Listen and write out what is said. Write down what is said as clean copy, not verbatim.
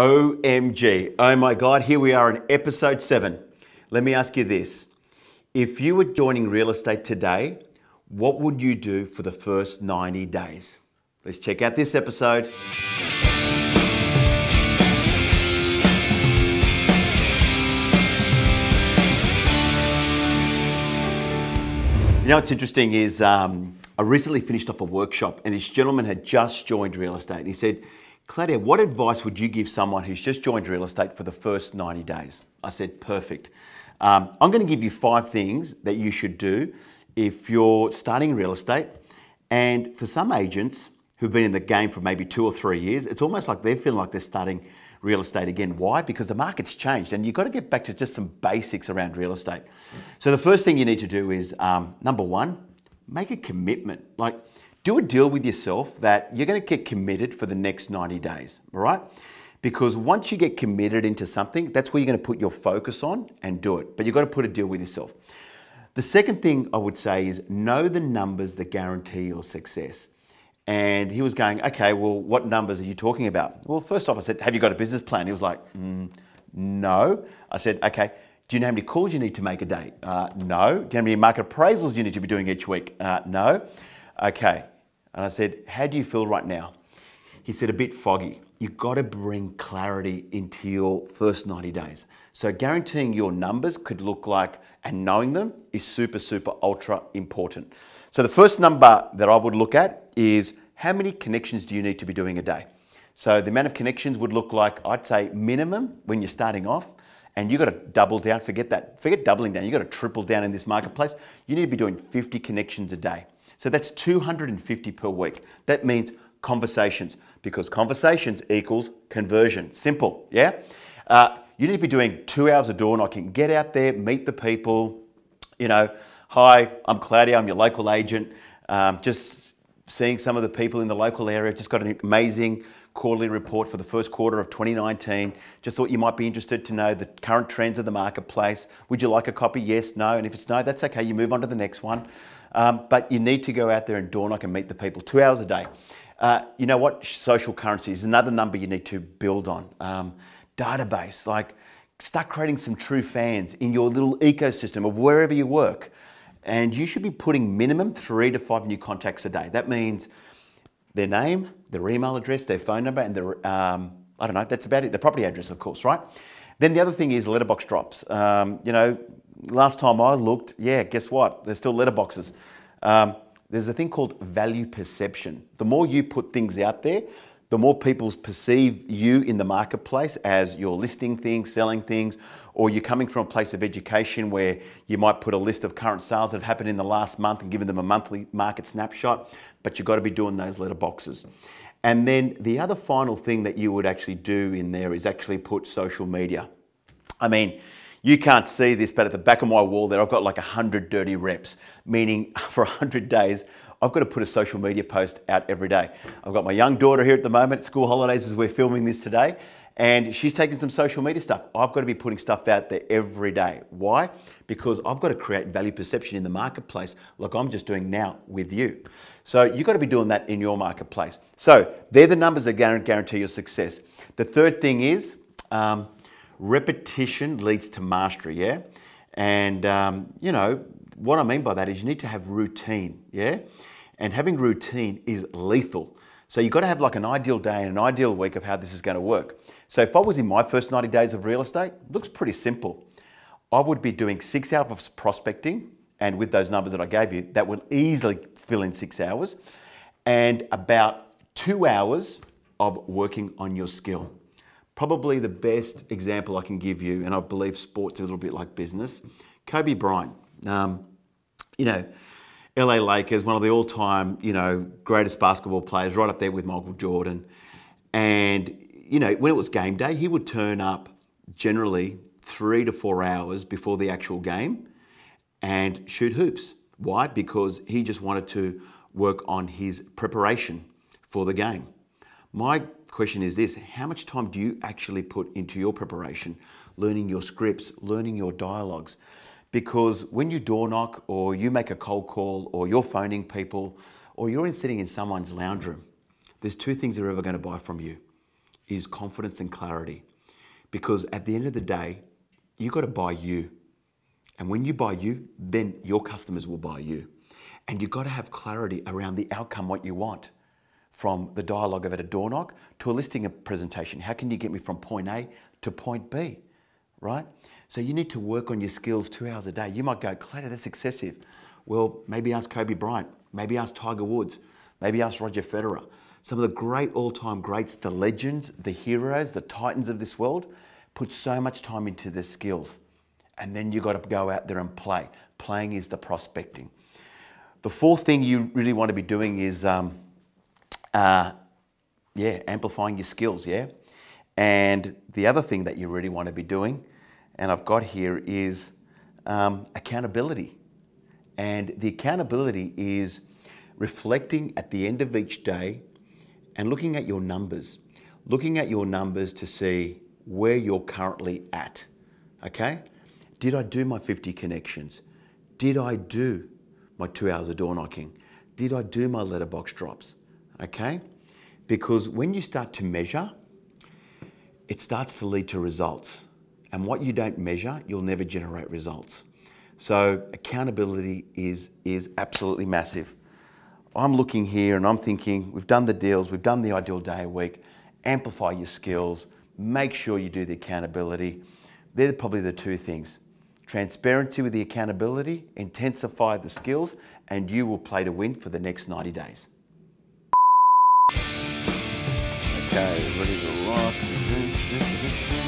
OMG. Oh my God, here we are in episode 7. Let me ask you this. If you were joining real estate today, what would you do for the first 90 days? Let's check out this episode. You know what's interesting is I recently finished off a workshop and this gentleman had just joined real estate and he said, Claudia, what advice would you give someone who's just joined real estate for the first 90 days? I said, perfect. I'm going to give you 5 things that you should do if you're starting real estate. And for some agents who've been in the game for maybe 2 or 3 years, it's almost like they're feeling like they're starting real estate again. Why? Because the market's changed and you've got to get back to just some basics around real estate. So the first thing you need to do is, number one, make a commitment. Like, do a deal with yourself that you're going to get committed for the next 90 days, all right? Because once you get committed into something, that's where you're going to put your focus on and do it. But you've got to put a deal with yourself. The second thing I would say is know the numbers that guarantee your success. And he was going, okay, well, what numbers are you talking about? Well, first off, I said, have you got a business plan? He was like, no. I said, okay, do you know how many calls you need to make a day? No. Do you know how many market appraisals you need to be doing each week? No. Okay. And I said, how do you feel right now? He said, a bit foggy. You've got to bring clarity into your first 90 days. So guaranteeing your numbers could look like, and knowing them is super, super ultra important. So the first number that I would look at is how many connections do you need to be doing a day? So the amount of connections would look like, I'd say minimum when you're starting off, and you've got to double down, forget that, forget doubling down, you've got to triple down in this marketplace. You need to be doing 50 connections a day. So that's 250 per week. That means conversations, because conversations equals conversion. Simple, yeah? You need to be doing 2 hours of door knocking. Get out there, meet the people, you know, hi, I'm Claudia, I'm your local agent. Just seeing some of the people in the local area, just got an amazing quarterly report for the first quarter of 2019. Just thought you might be interested to know the current trends of the marketplace. Would you like a copy? Yes, no, and if it's no, that's okay, you move on to the next one. But you need to go out there and door knock and meet the people 2 hours a day. You know what? Social currency is another number you need to build on. Database, like start creating some true fans in your little ecosystem of wherever you work. And you should be putting minimum 3 to 5 new contacts a day. That means their name, their email address, their phone number, and their, I don't know, that's about it. Their property address, of course, right? Then the other thing is letterbox drops. You know, last time I looked, yeah, guess what? There's still letterboxes. There's a thing called value perception. The more you put things out there, the more people perceive you in the marketplace as you're listing things, selling things, or you're coming from a place of education where you might put a list of current sales that have happened in the last month and giving them a monthly market snapshot, but you've got to be doing those letterboxes. And then the other final thing that you would actually do in there is actually put social media. I mean, you can't see this, but at the back of my wall there, I've got like 100 dirty reps, meaning for 100 days, I've got to put a social media post out every day. I've got my young daughter here at the moment, school holidays as we're filming this today, and she's taking some social media stuff. I've got to be putting stuff out there every day. Why? Because I've got to create value perception in the marketplace like I'm just doing now with you. So you've got to be doing that in your marketplace. So they're the numbers that guarantee your success. The third thing is, repetition leads to mastery, yeah? And you know, what I mean by that is you need to have routine, yeah? And having routine is lethal. So you've got to have like an ideal day and an ideal week of how this is going to work. So if I was in my first 90 days of real estate, it looks pretty simple. I would be doing 6 hours of prospecting, and with those numbers that I gave you, that will easily fill in 6 hours, and about 2 hours of working on your skill. Probably the best example I can give you, and I believe sports a little bit like business, Kobe Bryant. You know, LA Lakers, one of the all-time, you know, greatest basketball players, right up there with Michael Jordan. And, you know, when it was game day, he would turn up generally 3 to 4 hours before the actual game and shoot hoops. Why? Because he just wanted to work on his preparation for the game. My question is this: how much time do you actually put into your preparation, learning your scripts, learning your dialogues? Because when you door knock or you make a cold call or you're phoning people or you're sitting in someone's lounge room, there's 2 things they're ever going to buy from you. is confidence and clarity. Because at the end of the day, you've got to buy you. And when you buy you, then your customers will buy you. And you've got to have clarity around the outcome, what you want. From the dialogue of at a door knock to a listing presentation. How can you get me from point A to point B, right? So you need to work on your skills 2 hours a day. You might go, Claudia, that's excessive. Well, maybe ask Kobe Bryant, maybe ask Tiger Woods, maybe ask Roger Federer. Some of the great all-time greats, the legends, the heroes, the titans of this world, put so much time into their skills. And then you got to go out there and play. Playing is the prospecting. The fourth thing you really want to be doing is amplifying your skills, yeah? And the other thing that you really want to be doing, and I've got here, is accountability. And the accountability is reflecting at the end of each day and looking at your numbers. Looking at your numbers to see where you're currently at, okay? Did I do my 50 connections? Did I do my 2 hours of door knocking? Did I do my letterbox drops? Okay? Because when you start to measure, it starts to lead to results. And what you don't measure, you'll never generate results. So accountability is absolutely massive. I'm looking here and I'm thinking, we've done the deals, we've done the ideal day a week, amplify your skills, make sure you do the accountability. They're probably the two things. Transparency with the accountability, intensify the skills, and you will play to win for the next 90 days. Okay, ready to rock.